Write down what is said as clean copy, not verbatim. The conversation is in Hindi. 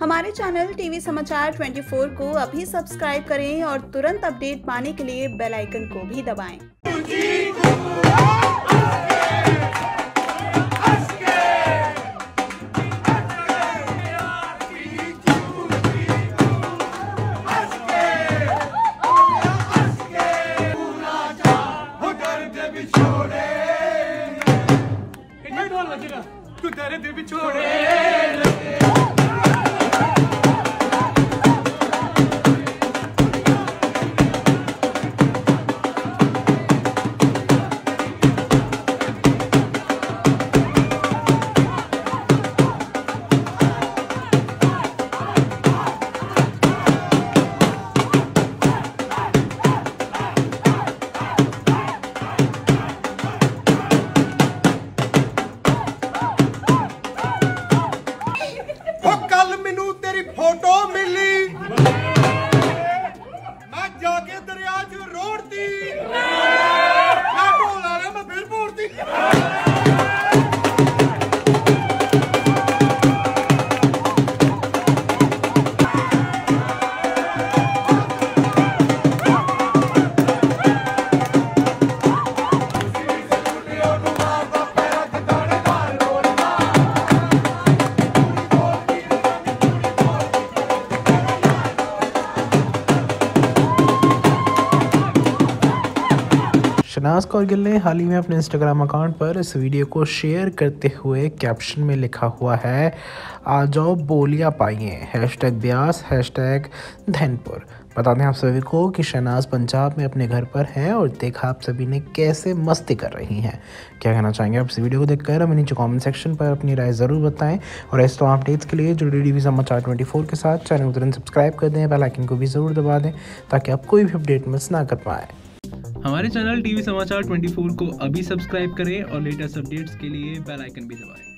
हमारे चैनल टीवी समाचार 24 को अभी सब्सक्राइब करें और तुरंत अपडेट पाने के लिए बेल आइकन को भी दबाएं। तू तेरे दिल भी छोड़े फोटो मिली, मैं जाके दरिया च रोड़ती, मैं ढोल आ रहा, मैं फिर बोलती। शहनाज गिल ने हाल ही में अपने इंस्टाग्राम अकाउंट पर इस वीडियो को शेयर करते हुए कैप्शन में लिखा हुआ है, आ जाओ बोलियां पाइए, हैशटैग ब्यास, हैशटैग धनपुर। बता दें आप सभी को कि शहनाज पंजाब में अपने घर पर हैं और देखा आप सभी ने कैसे मस्ती कर रही हैं। क्या कहना चाहेंगे आप इस वीडियो को देखकर, हमें नीचे कमेंट सेक्शन पर अपनी राय ज़रूर बताएं और ऐसे तो अपडेट्स के लिए जुड़े टीवी समाचार 24 के साथ चैनल को तुरंत सब्सक्राइब कर दें, बेल आइकन को भी ज़रूर दबा दें ताकि आप कोई भी अपडेट मिस ना कर पाएँ। हमारे चैनल टीवी समाचार 24 को अभी सब्सक्राइब करें और लेटेस्ट अपडेट्स के लिए बेल आइकन भी दबाएं।